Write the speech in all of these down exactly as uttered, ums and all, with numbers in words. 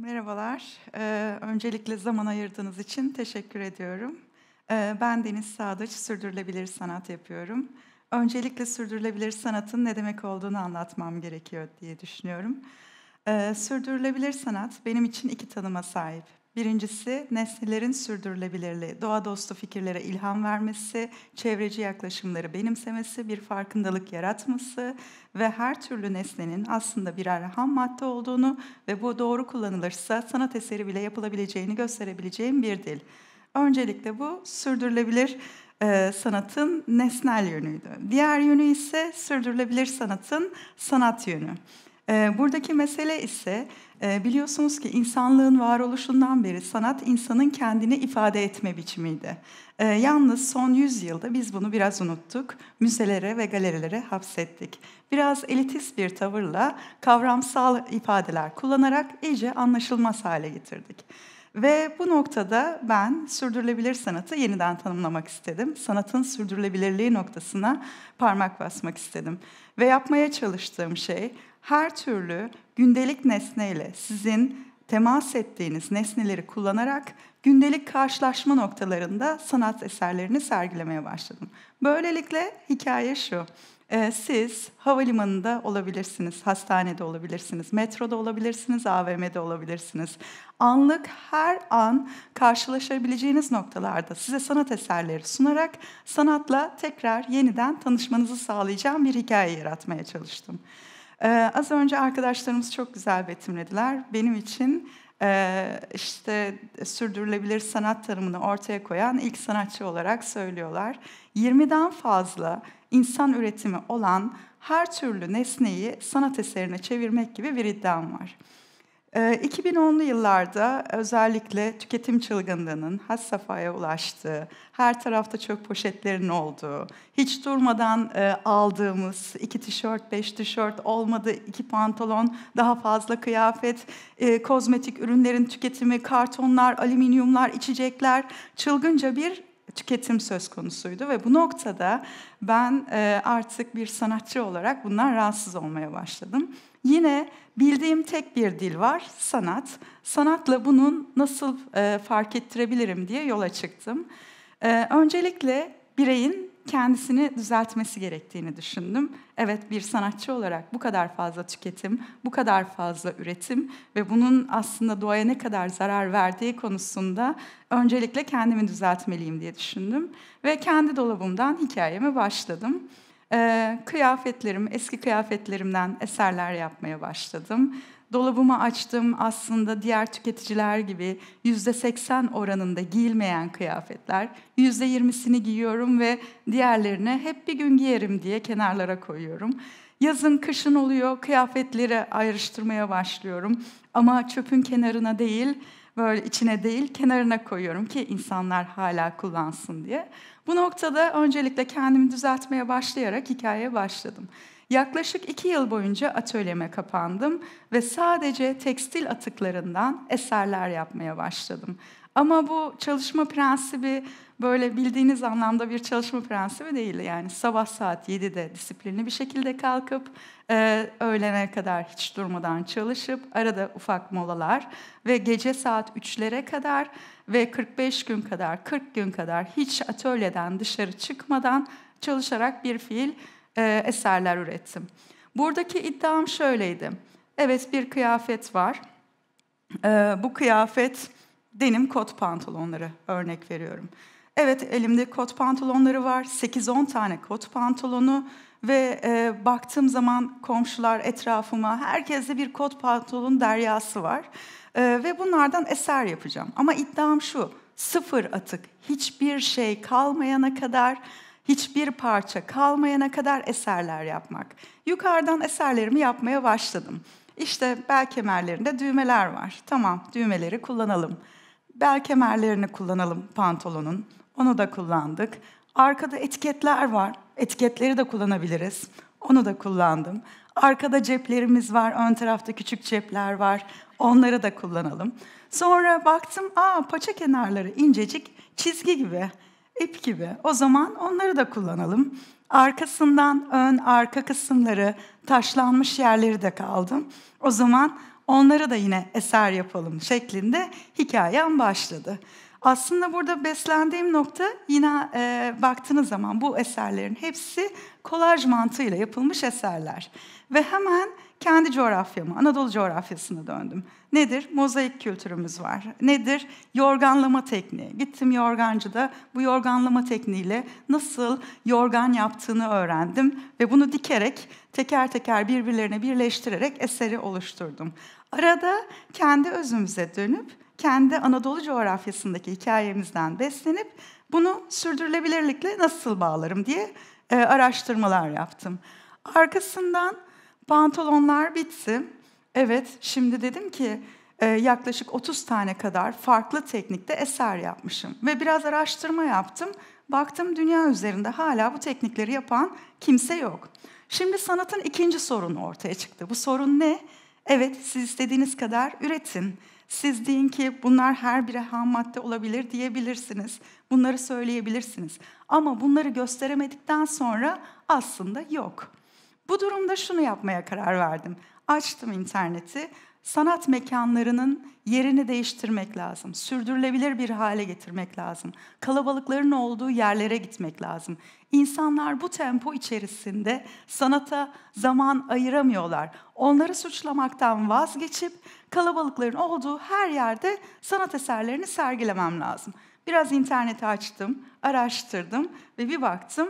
Merhabalar. Ee, öncelikle zaman ayırdığınız için teşekkür ediyorum. Ee, ben Deniz Sağdıç, sürdürülebilir sanat yapıyorum. Öncelikle sürdürülebilir sanatın ne demek olduğunu anlatmam gerekiyor diye düşünüyorum. Ee, sürdürülebilir sanat benim için iki tanıma sahip. Birincisi nesnelerin sürdürülebilirliği, doğa dostu fikirlere ilham vermesi, çevreci yaklaşımları benimsemesi, bir farkındalık yaratması ve her türlü nesnenin aslında birer ham madde olduğunu ve bu doğru kullanılırsa sanat eseri bile yapılabileceğini gösterebileceğim bir dil. Öncelikle bu sürdürülebilir e, sanatın nesnel yönüydü. Diğer yönü ise sürdürülebilir sanatın sanat yönü. Buradaki mesele ise biliyorsunuz ki insanlığın varoluşundan beri sanat insanın kendini ifade etme biçimiydi. Yalnız son yüzyılda biz bunu biraz unuttuk, müzelere ve galerilere hapsettik. Biraz elitist bir tavırla kavramsal ifadeler kullanarak iyice anlaşılmaz hale getirdik. Ve bu noktada ben sürdürülebilir sanatı yeniden tanımlamak istedim. Sanatın sürdürülebilirliği noktasına parmak basmak istedim. Ve yapmaya çalıştığım şey her türlü gündelik nesneyle sizin temas ettiğiniz nesneleri kullanarak gündelik karşılaşma noktalarında sanat eserlerini sergilemeye başladım. Böylelikle hikaye şu. Siz havalimanında olabilirsiniz, hastanede olabilirsiniz, metroda olabilirsiniz, A V M'de olabilirsiniz. Anlık her an karşılaşabileceğiniz noktalarda size sanat eserleri sunarak sanatla tekrar yeniden tanışmanızı sağlayacağım bir hikaye yaratmaya çalıştım. Ee, az önce arkadaşlarımız çok güzel betimlediler. Benim için e, işte sürdürülebilir sanat tanımını ortaya koyan ilk sanatçı olarak söylüyorlar. yirmiden fazla insan üretimi olan her türlü nesneyi sanat eserine çevirmek gibi bir iddiam var. E, iki bin onlu yıllarda özellikle tüketim çılgınlığının had safhaya ulaştığı, her tarafta çöp poşetlerin olduğu, hiç durmadan e, aldığımız iki tişört, beş tişört olmadı, iki pantolon, daha fazla kıyafet, e, kozmetik ürünlerin tüketimi, kartonlar, alüminyumlar, içecekler, çılgınca bir tüketim söz konusuydu ve bu noktada ben artık bir sanatçı olarak bundan rahatsız olmaya başladım. Yine bildiğim tek bir dil var, sanat. Sanatla bunun nasıl fark ettirebilirim diye yola çıktım. Öncelikle bireyin kendisini düzeltmesi gerektiğini düşündüm. Evet, bir sanatçı olarak bu kadar fazla tüketim, bu kadar fazla üretim ve bunun aslında doğaya ne kadar zarar verdiği konusunda öncelikle kendimi düzeltmeliyim diye düşündüm. Ve kendi dolabımdan hikayeme başladım. Ee, kıyafetlerim, eski kıyafetlerimden eserler yapmaya başladım. Dolabımı açtım, aslında diğer tüketiciler gibi yüzde seksen oranında giyilmeyen kıyafetler, yüzde yirmisini giyiyorum ve diğerlerini hep bir gün giyerim diye kenarlara koyuyorum. Yazın, kışın oluyor, kıyafetleri ayrıştırmaya başlıyorum ama çöpün kenarına değil, böyle içine değil, kenarına koyuyorum ki insanlar hala kullansın diye. Bu noktada öncelikle kendimi düzeltmeye başlayarak hikayeye başladım. Yaklaşık iki yıl boyunca atölyeme kapandım ve sadece tekstil atıklarından eserler yapmaya başladım. Ama bu çalışma prensibi böyle bildiğiniz anlamda bir çalışma prensibi değildi. Yani sabah saat yedide disiplinli bir şekilde kalkıp e, öğlene kadar hiç durmadan çalışıp arada ufak molalar ve gece saat üçlere kadar ve kırk beş gün kadar, kırk gün kadar hiç atölyeden dışarı çıkmadan çalışarak bir fiil e, eserler ürettim. Buradaki iddiam şöyleydi. Evet, bir kıyafet var. E, bu kıyafet denim kot pantolonları, örnek veriyorum. Evet, elimde kot pantolonları var. sekiz on tane kot pantolonu ve e, baktığım zaman komşular etrafıma, herkeste bir kot pantolon deryası var. E, ve bunlardan eser yapacağım. Ama iddiam şu, sıfır atık, hiçbir şey kalmayana kadar, hiçbir parça kalmayana kadar eserler yapmak. Yukarıdan eserlerimi yapmaya başladım. İşte bel kemerlerinde düğmeler var. Tamam, düğmeleri kullanalım. Bel kemerlerini kullanalım pantolonun. Onu da kullandık. Arkada etiketler var. Etiketleri de kullanabiliriz. Onu da kullandım. Arkada ceplerimiz var. Ön tarafta küçük cepler var. Onları da kullanalım. Sonra baktım, aa, paça kenarları incecik, çizgi gibi, ip gibi. O zaman onları da kullanalım. Arkasından ön, arka kısımları, taşlanmış yerleri de kaldım. O zaman onlara da yine eser yapalım şeklinde hikayem başladı. Aslında burada beslendiğim nokta yine e, baktığınız zaman bu eserlerin hepsi kolaj mantığıyla yapılmış eserler. Ve hemen kendi coğrafyama, Anadolu coğrafyasına döndüm. Nedir? Mozaik kültürümüz var. Nedir? Yorganlama tekniği. Gittim yorgancıda bu yorganlama tekniğiyle nasıl yorgan yaptığını öğrendim. Ve bunu dikerek, teker teker birbirlerine birleştirerek eseri oluşturdum. Arada kendi özümüze dönüp, kendi Anadolu coğrafyasındaki hikayemizden beslenip bunu sürdürülebilirlikle nasıl bağlarım diye e, araştırmalar yaptım. Arkasından pantolonlar bitti. Evet, şimdi dedim ki e, yaklaşık otuz tane kadar farklı teknikte eser yapmışım. Ve biraz araştırma yaptım. Baktım dünya üzerinde hala bu teknikleri yapan kimse yok. Şimdi sanatın ikinci sorunu ortaya çıktı. Bu sorun ne? Evet, siz istediğiniz kadar üretin. Siz deyin ki bunlar her biri ham madde olabilir diyebilirsiniz. Bunları söyleyebilirsiniz. Ama bunları gösteremedikten sonra aslında yok. Bu durumda şunu yapmaya karar verdim. Açtım interneti. Sanat mekanlarının yerini değiştirmek lazım. Sürdürülebilir bir hale getirmek lazım. Kalabalıkların olduğu yerlere gitmek lazım. İnsanlar bu tempo içerisinde sanata zaman ayıramıyorlar. Onları suçlamaktan vazgeçip kalabalıkların olduğu her yerde sanat eserlerini sergilemem lazım. Biraz interneti açtım, araştırdım ve bir baktım.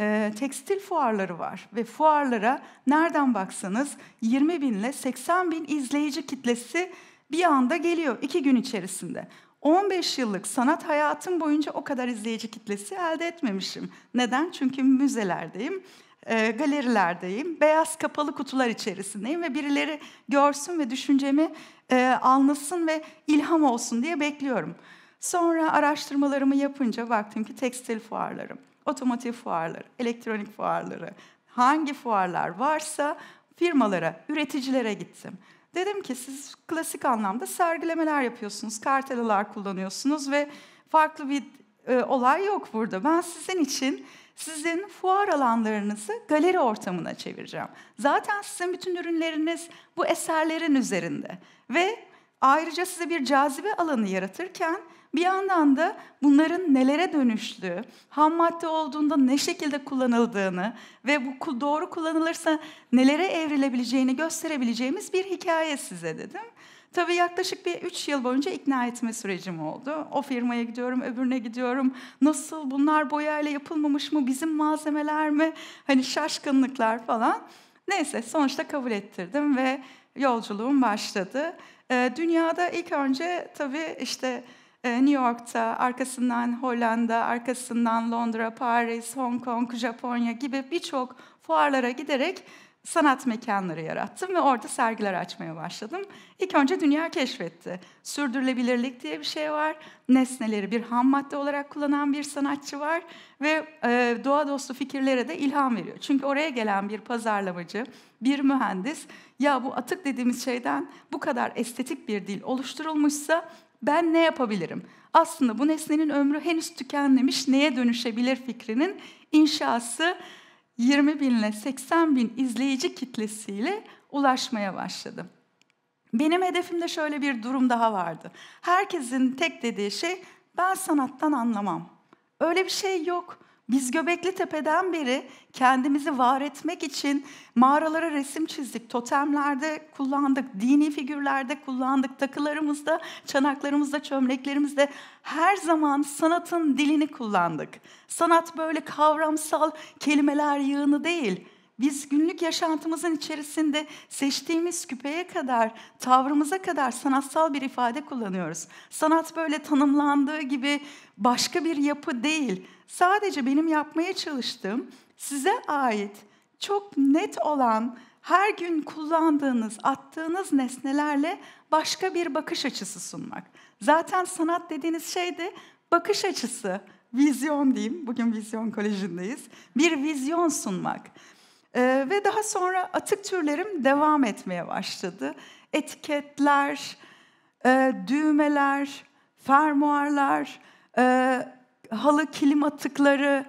E, tekstil fuarları var ve fuarlara nereden baksanız yirmi bin ile seksen bin izleyici kitlesi bir anda geliyor iki gün içerisinde. on beş yıllık sanat hayatım boyunca o kadar izleyici kitlesi elde etmemişim. Neden? Çünkü müzelerdeyim, e, galerilerdeyim, beyaz kapalı kutular içerisindeyim ve birileri görsün ve düşüncemi e, anlasın ve ilham olsun diye bekliyorum. Sonra araştırmalarımı yapınca baktım ki tekstil fuarlarım, otomotiv fuarları, elektronik fuarları, hangi fuarlar varsa firmalara, üreticilere gittim. Dedim ki siz klasik anlamda sergilemeler yapıyorsunuz, kartelalar kullanıyorsunuz ve farklı bir e, olay yok burada. Ben sizin için sizin fuar alanlarınızı galeri ortamına çevireceğim. Zaten sizin bütün ürünleriniz bu eserlerin üzerinde ve ayrıca size bir cazibe alanı yaratırken bir yandan da bunların nelere dönüştüğü, ham madde olduğunda ne şekilde kullanıldığını ve bu doğru kullanılırsa nelere evrilebileceğini gösterebileceğimiz bir hikaye size dedim. Tabii yaklaşık bir üç yıl boyunca ikna etme sürecim oldu. O firmaya gidiyorum, öbürüne gidiyorum. Nasıl, bunlar boyayla yapılmamış mı, bizim malzemeler mi? Hani şaşkınlıklar falan. Neyse, sonuçta kabul ettirdim ve yolculuğum başladı. Ee, dünyada ilk önce tabii işte New York'ta, arkasından Hollanda, arkasından Londra, Paris, Hong Kong, Japonya gibi birçok fuarlara giderek sanat mekanları yarattım ve orada sergiler açmaya başladım. İlk önce dünya keşfetti. Sürdürülebilirlik diye bir şey var. Nesneleri bir ham madde olarak kullanan bir sanatçı var ve doğa dostu fikirlere de ilham veriyor. Çünkü oraya gelen bir pazarlamacı, bir mühendis, ya bu atık dediğimiz şeyden bu kadar estetik bir dil oluşturulmuşsa ben ne yapabilirim? Aslında bu nesnenin ömrü henüz tükenmemiş, neye dönüşebilir fikrinin inşası yirmi bin ile seksen bin izleyici kitlesiyle ulaşmaya başladı. Benim hedefimde şöyle bir durum daha vardı. Herkesin tek dediği şey, ben sanattan anlamam. Öyle bir şey yok. Biz Göbeklitepe'den beri kendimizi var etmek için mağaralara resim çizdik, totemlerde kullandık, dini figürlerde kullandık, takılarımızda, çanaklarımızda, çömleklerimizde her zaman sanatın dilini kullandık. Sanat böyle kavramsal kelimeler yığını değil. Biz günlük yaşantımızın içerisinde seçtiğimiz küpeye kadar, tavrımıza kadar sanatsal bir ifade kullanıyoruz. Sanat böyle tanımlandığı gibi başka bir yapı değil. Sadece benim yapmaya çalıştığım, size ait çok net olan, her gün kullandığınız, attığınız nesnelerle başka bir bakış açısı sunmak. Zaten sanat dediğiniz şey de bakış açısı, vizyon diyeyim. Bugün vizyon kolejindeyiz. Bir vizyon sunmak. Ee, ve daha sonra atık türlerim devam etmeye başladı. Etiketler, e, düğmeler, fermuarlar, e, halı kilim atıkları,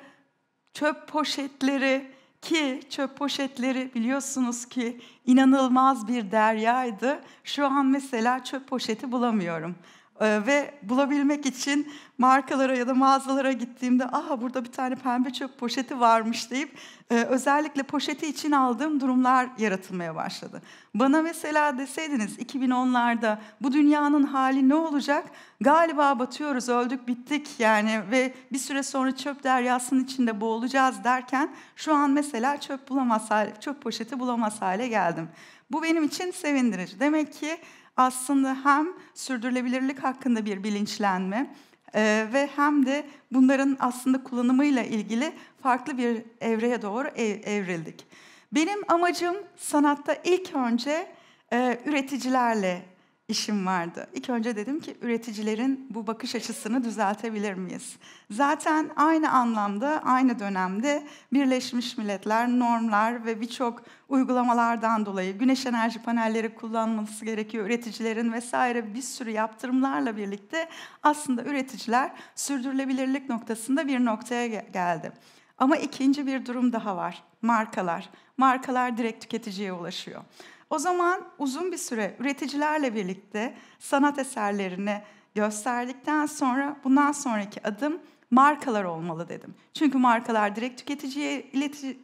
çöp poşetleri, Ki çöp poşetleri biliyorsunuz ki inanılmaz bir deryaydı. Şu an mesela çöp poşeti bulamıyorum. Ee, ve bulabilmek için markalara ya da mağazalara gittiğimde aha burada bir tane pembe çöp poşeti varmış deyip e, özellikle poşeti için aldığım durumlar yaratılmaya başladı. Bana mesela deseydiniz iki bin onlarda bu dünyanın hali ne olacak? Galiba batıyoruz, öldük, bittik yani ve bir süre sonra çöp deryasının içinde boğulacağız derken şu an mesela çöp bulamaz hale, çöp poşeti bulamaz hale geldim. Bu benim için sevindirici. Demek ki aslında hem sürdürülebilirlik hakkında bir bilinçlenme e, ve hem de bunların aslında kullanımıyla ilgili farklı bir evreye doğru ev, evrildik. Benim amacım sanatta ilk önce e, üreticilerle işim vardı. İlk önce dedim ki üreticilerin bu bakış açısını düzeltebilir miyiz? Zaten aynı anlamda, aynı dönemde Birleşmiş Milletler, normlar ve birçok uygulamalardan dolayı güneş enerji panelleri kullanması gerekiyor üreticilerin vesaire bir sürü yaptırımlarla birlikte aslında üreticiler sürdürülebilirlik noktasında bir noktaya geldi. Ama ikinci bir durum daha var. Markalar. Markalar direkt tüketiciye ulaşıyor. O zaman uzun bir süre üreticilerle birlikte sanat eserlerini gösterdikten sonra bundan sonraki adım markalar olmalı dedim. Çünkü markalar direkt tüketiciye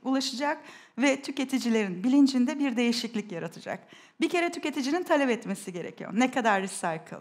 ulaşacak ve tüketicilerin bilincinde bir değişiklik yaratacak. Bir kere tüketicinin talep etmesi gerekiyor. Ne kadar recycle?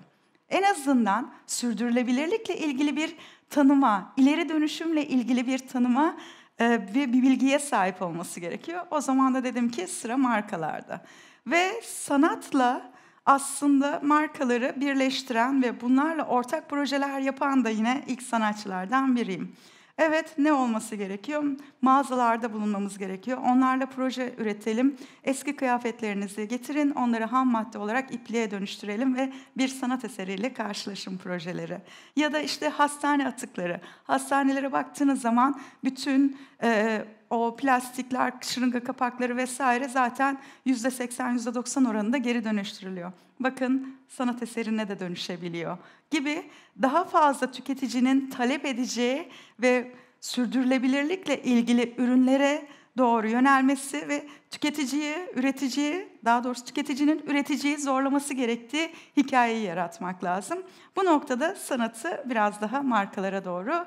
En azından sürdürülebilirlikle ilgili bir tanıma, ileri dönüşümle ilgili bir tanıma ve bir bilgiye sahip olması gerekiyor. O zaman da dedim ki sıra markalarda. Ve sanatla aslında markaları birleştiren ve bunlarla ortak projeler yapan da yine ilk sanatçılardan biriyim. Evet, ne olması gerekiyor? Mağazalarda bulunmamız gerekiyor. Onlarla proje üretelim. Eski kıyafetlerinizi getirin, onları ham madde olarak ipliğe dönüştürelim ve bir sanat eseriyle karşılaşım projeleri. Ya da işte hastane atıkları. Hastanelere baktığınız zaman bütün e, o plastikler, şırınga kapakları vesaire zaten yüzde seksen yüzde doksan oranında geri dönüştürülüyor. Bakın sanat eserine de dönüşebiliyor gibi daha fazla tüketicinin talep edeceği ve sürdürülebilirlikle ilgili ürünlere doğru yönelmesi ve tüketiciyi, üreticiyi, daha doğrusu tüketicinin üreticiyi zorlaması gerektiği hikayeyi yaratmak lazım. Bu noktada sanatı biraz daha markalara doğru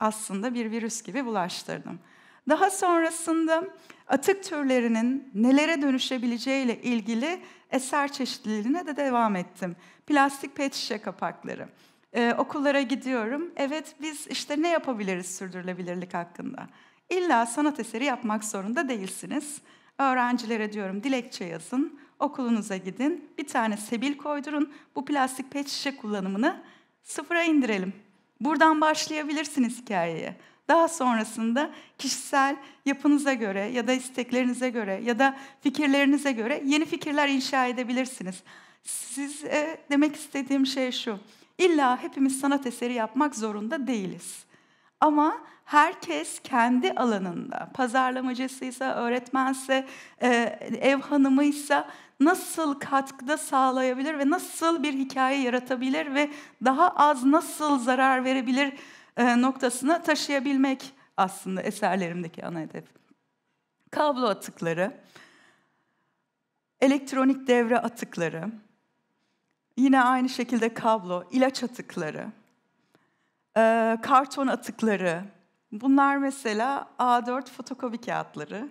aslında bir virüs gibi bulaştırdım. Daha sonrasında atık türlerinin nelere dönüşebileceğiyle ilgili eser çeşitliliğine de devam ettim. Plastik pet şişe kapakları. Ee, okullara gidiyorum. Evet, biz işte ne yapabiliriz sürdürülebilirlik hakkında? İlla sanat eseri yapmak zorunda değilsiniz. Öğrencilere diyorum dilekçe yazın, okulunuza gidin, bir tane sebil koydurun, bu plastik pet şişe kullanımını sıfıra indirelim. Buradan başlayabilirsiniz hikayeye. Daha sonrasında kişisel yapınıza göre ya da isteklerinize göre ya da fikirlerinize göre yeni fikirler inşa edebilirsiniz. Size demek istediğim şey şu, illa hepimiz sanat eseri yapmak zorunda değiliz. Ama herkes kendi alanında, pazarlamacısıysa, öğretmense, ev hanımıysa nasıl katkıda sağlayabilir ve nasıl bir hikaye yaratabilir ve daha az nasıl zarar verebilir noktasına taşıyabilmek aslında eserlerimdeki ana hedef. Kablo atıkları, elektronik devre atıkları, yine aynı şekilde kablo, ilaç atıkları, karton atıkları. Bunlar mesela A dört fotokopi kağıtları.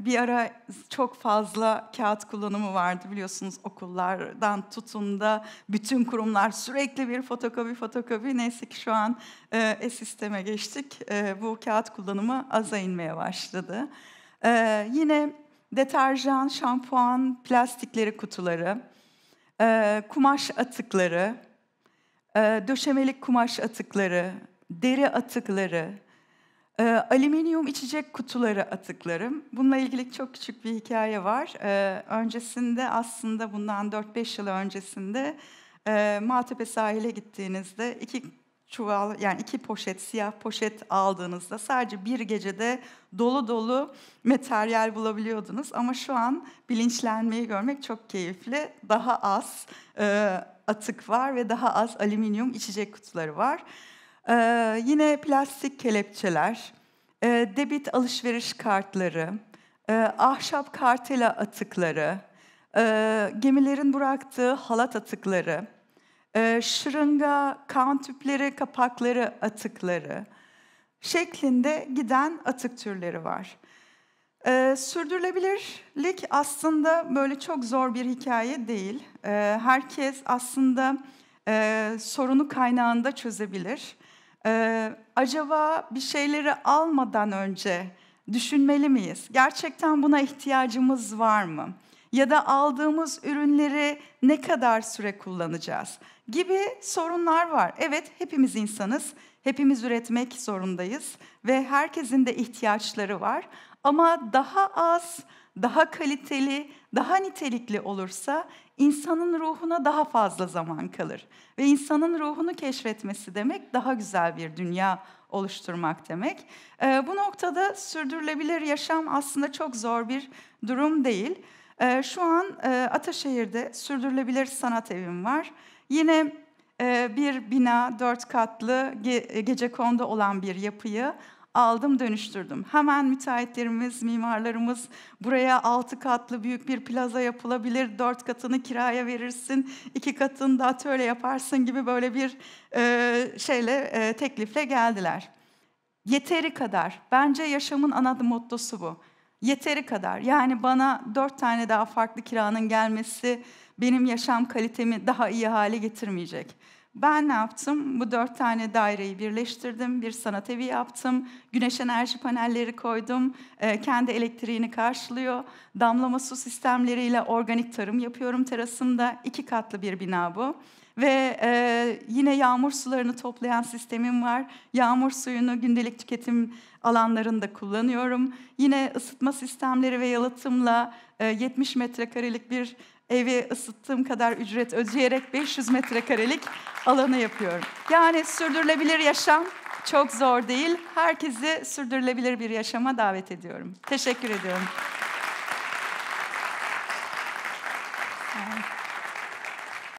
Bir ara çok fazla kağıt kullanımı vardı biliyorsunuz okullardan tutun da bütün kurumlar sürekli bir fotokopi fotokopi. Neyse ki şu an e-sisteme geçtik. E, bu kağıt kullanımı aza inmeye başladı. E, yine deterjan, şampuan, plastikleri kutuları, e, kumaş atıkları, e, döşemelik kumaş atıkları, deri atıkları, E, alüminyum içecek kutuları atıklarım. Bununla ilgili çok küçük bir hikaye var. E, öncesinde aslında bundan dört beş yıl öncesinde e, Maltepe sahile gittiğinizde iki çuval yani iki poşet siyah poşet aldığınızda sadece bir gecede dolu dolu materyal bulabiliyordunuz. Ama şu an bilinçlenmeyi görmek çok keyifli. Daha az e, atık var ve daha az alüminyum içecek kutuları var. Ee, yine plastik kelepçeler, e, debit alışveriş kartları, e, ahşap kartela atıkları, e, gemilerin bıraktığı halat atıkları, e, şırınga, kan tüpleri, kapakları atıkları şeklinde giden atık türleri var. Ee, sürdürülebilirlik aslında böyle çok zor bir hikaye değil. Ee, herkes aslında e, sorunu kaynağında çözebilir. Ee, acaba bir şeyleri almadan önce düşünmeli miyiz? Gerçekten buna ihtiyacımız var mı? Ya da aldığımız ürünleri ne kadar süre kullanacağız? Gibi sorunlar var. Evet, hepimiz insanız. Hepimiz üretmek zorundayız ve herkesin de ihtiyaçları var. Ama daha az, daha kaliteli, daha nitelikli olursa insanın ruhuna daha fazla zaman kalır. Ve insanın ruhunu keşfetmesi demek daha güzel bir dünya oluşturmak demek. Ee, bu noktada sürdürülebilir yaşam aslında çok zor bir durum değil. Ee, şu an e, Ataşehir'de sürdürülebilir sanat evim var. Yine e, bir bina, dört katlı ge- gecekondu olan bir yapıyı aldım, dönüştürdüm. Hemen müteahhitlerimiz, mimarlarımız buraya altı katlı büyük bir plaza yapılabilir, dört katını kiraya verirsin, iki katını da atölye yaparsın gibi böyle bir e, şeyle e, teklifle geldiler. Yeteri kadar. Bence yaşamın ana mottosu bu. Yeteri kadar. Yani bana dört tane daha farklı kiranın gelmesi benim yaşam kalitemi daha iyi hale getirmeyecek. Ben ne yaptım? Bu dört tane daireyi birleştirdim, bir sanat evi yaptım, güneş enerji panelleri koydum, e, kendi elektriğini karşılıyor, damlama su sistemleriyle organik tarım yapıyorum terasımda, iki katlı bir bina bu. Ve e, yine yağmur sularını toplayan sistemim var, yağmur suyunu gündelik tüketim alanlarında kullanıyorum. Yine ısıtma sistemleri ve yalıtımla e, yetmiş metrekarelik bir evi ısıttığım kadar ücret ödeyerek beş yüz metrekarelik alanı yapıyorum. Yani sürdürülebilir yaşam çok zor değil. Herkesi sürdürülebilir bir yaşama davet ediyorum. Teşekkür ediyorum.